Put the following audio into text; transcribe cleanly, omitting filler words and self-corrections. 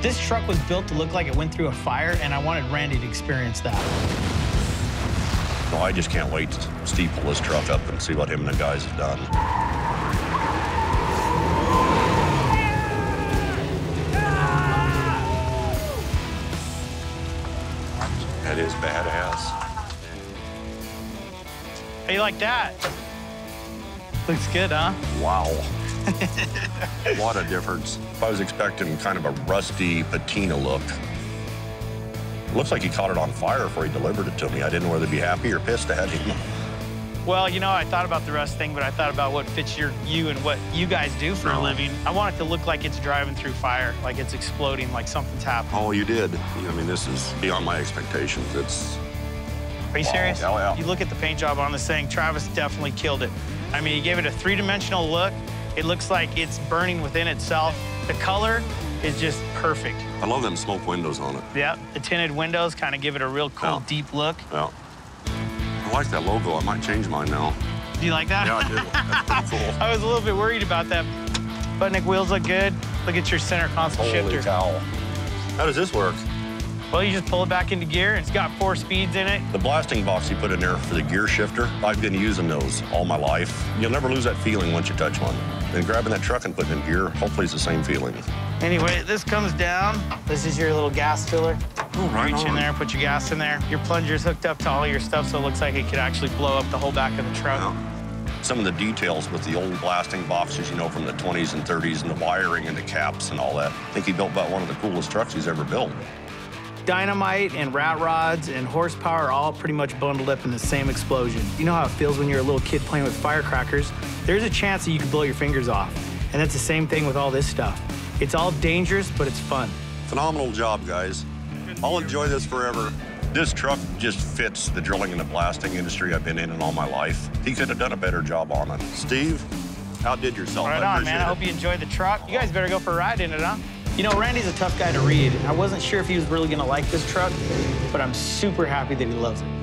This truck was built to look like it went through a fire, and I wanted Randy to experience that. Well, I just can't wait to steeple this truck up and see what him and the guys have done. That is badass. How you like that? Looks good, huh? Wow. What a difference. I was expecting kind of a rusty patina look. Looks like he caught it on fire before he delivered it to me. I didn't know whether to be happy or pissed at him. Well, you know, I thought about the rust thing, but I thought about what fits you and what you guys do for a living. I want it to look like it's driving through fire, like it's exploding, like something's happening. Oh, you did. I mean, this is beyond my expectations. It's... Are you serious? Hell yeah. You look at the paint job on this thing, Travis definitely killed it. I mean, he gave it a three-dimensional look. It looks like it's burning within itself. The color is just perfect. I love them smoke windows on it. Yeah, the tinted windows kind of give it a real cool, deep look. Yeah. I like that logo. I might change mine now. Do you like that? Yeah, I do. That's pretty cool. I was a little bit worried about that. Buttonick wheels look good. Look at your center console shifter. Holy cow. How does this work? Well, you just pull it back into gear. It's got 4 speeds in it. The blasting box you put in there for the gear shifter, I've been using those all my life. You'll never lose that feeling once you touch one. And grabbing that truck and putting it in gear, hopefully it's the same feeling. Anyway, this comes down. This is your little gas filler. Ooh, reach in there, put your gas in there. Your plunger's hooked up to all your stuff, so it looks like it could actually blow up the whole back of the truck. Yeah. Some of the details with the old blasting boxes, you know, from the 20s and 30s, and the wiring and the caps and all that. I think he built about one of the coolest trucks he's ever built. Dynamite and rat rods and horsepower are all pretty much bundled up in the same explosion. You know how it feels when you're a little kid playing with firecrackers? There's a chance that you could blow your fingers off. And that's the same thing with all this stuff. It's all dangerous, but it's fun. Phenomenal job, guys. I'll enjoy this forever. This truck just fits the drilling and the blasting industry I've been in all my life. He could have done a better job on it. Steve, outdid yourself. Right on, man. I hope you enjoyed the truck. You guys better go for a ride in it, huh? You know, Randy's a tough guy to read. I wasn't sure if he was really gonna like this truck, but I'm super happy that he loves it.